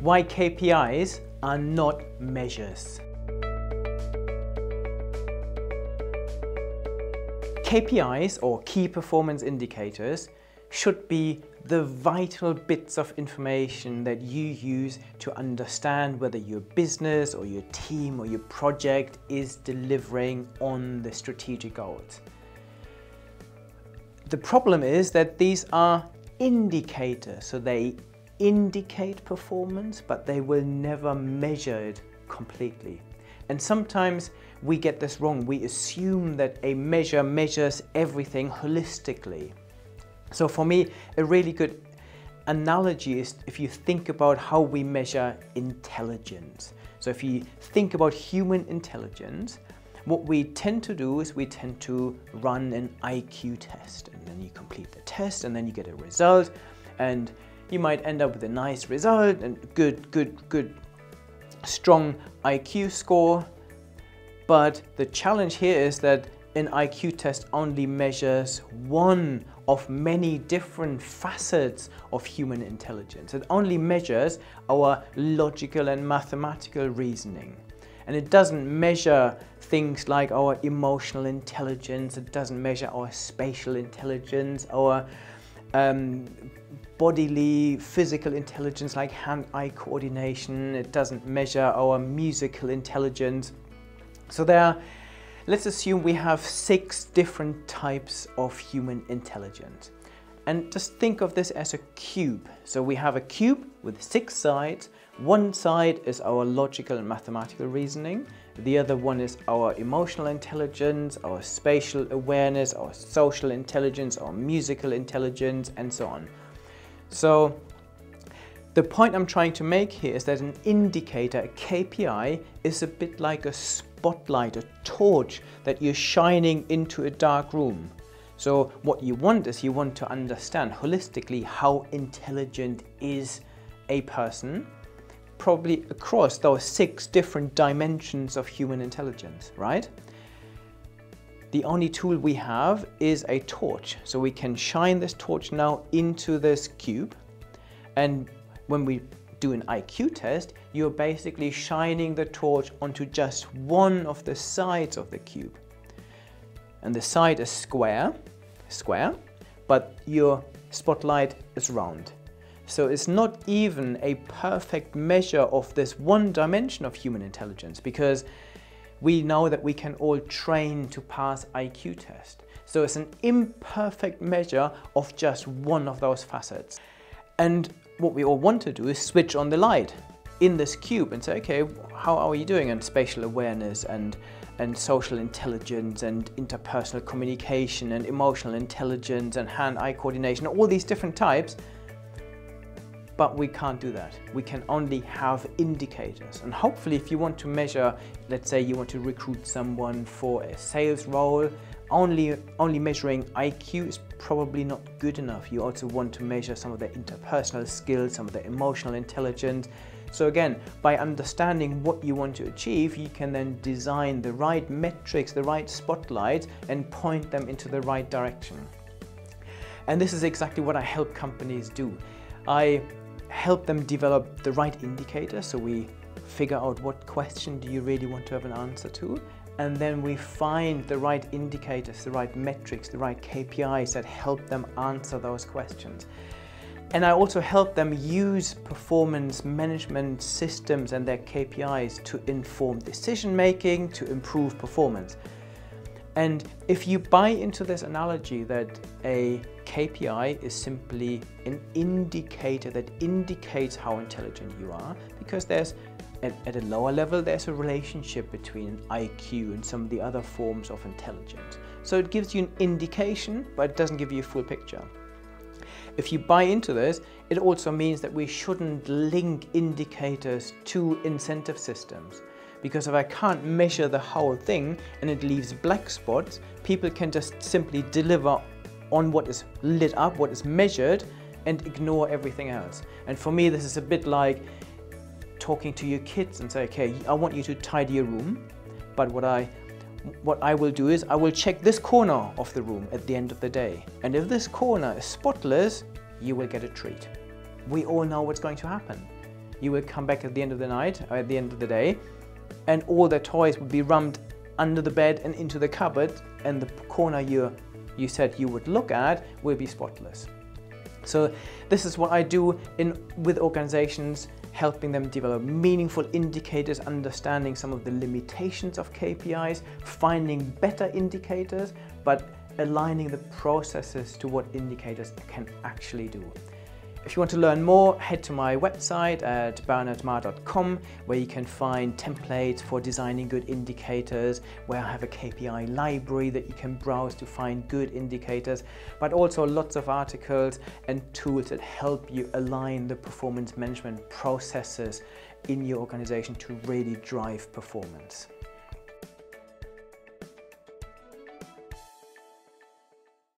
Why KPIs are not measures. KPIs, or key performance indicators, should be the vital bits of information that you use to understand whether your business or your team or your project is delivering on the strategic goals. The problem is that these are indicators, so they indicate performance, but they will never measure it completely. And sometimes we get this wrong. We assume that a measure measures everything holistically. So for me, a really good analogy is if you think about how we measure intelligence. So if you think about human intelligence, what we tend to do is we tend to run an IQ test, and then you complete the test and then you get a result, and you might end up with a nice result and good strong IQ score. But the challenge here is that an IQ test only measures one of many different facets of human intelligence. It only measures our logical and mathematical reasoning. And it doesn't measure things like our emotional intelligence, it doesn't measure our spatial intelligence, our bodily, physical intelligence like hand-eye coordination, it doesn't measure our musical intelligence. So there are, let's assume we have 6 different types of human intelligence. And just think of this as a cube. So we have a cube with 6 sides. One side is our logical and mathematical reasoning. The other one is our emotional intelligence, our spatial awareness, our social intelligence, our musical intelligence, and so on. So the point I'm trying to make here is that an indicator, a KPI, is a bit like a spotlight, a torch that you're shining into a dark room. So what you want is you want to understand holistically how intelligent is a person, probably across those 6 different dimensions of human intelligence, right? The only tool we have is a torch. So we can shine this torch now into this cube. And when we do an IQ test, you're basically shining the torch onto just one of the sides of the cube. And the side is square, but your spotlight is round. So it's not even a perfect measure of this one dimension of human intelligence, because we know that we can all train to pass IQ tests. So it's an imperfect measure of just one of those facets. And what we all want to do is switch on the light in this cube and say, okay, how are you doing in spatial awareness and social intelligence and interpersonal communication and emotional intelligence and hand-eye coordination, all these different types. But we can't do that. We can only have indicators. And hopefully if you want to measure, let's say you want to recruit someone for a sales role, only measuring IQ is probably not good enough. You also want to measure some of their interpersonal skills, some of their emotional intelligence. So again, by understanding what you want to achieve, you can then design the right metrics, the right spotlight, and point them into the right direction. And this is exactly what I help companies do. I help them develop the right indicator, so we figure out what question do you really want to have an answer to, and then we find the right indicators, the right metrics, the right KPIs that help them answer those questions. And I also help them use performance management systems and their KPIs to inform decision making, to improve performance. And if you buy into this analogy that a KPI is simply an indicator that indicates how intelligent you are, because there's, at a lower level, there's a relationship between IQ and some of the other forms of intelligence. So it gives you an indication, but it doesn't give you a full picture. If you buy into this, it also means that we shouldn't link indicators to incentive systems. Because if I can't measure the whole thing and it leaves black spots, people can just simply deliver on what is lit up, what is measured, and ignore everything else. And for me, this is a bit like talking to your kids and say, okay, I want you to tidy your room, but what I will do is I will check this corner of the room at the end of the day. And if this corner is spotless, you will get a treat. We all know what's going to happen. you would come back at the end of the night, or at the end of the day, and all the toys would be rummed under the bed and into the cupboard, and the corner you said you would look at will be spotless. So this is what I do with organizations, helping them develop meaningful indicators, understanding some of the limitations of KPIs, finding better indicators, but aligning the processes to what indicators can actually do. If you want to learn more, head to my website at bernardmarr.com, where you can find templates for designing good indicators, where I have a KPI library that you can browse to find good indicators, but also lots of articles and tools that help you align the performance management processes in your organization to really drive performance.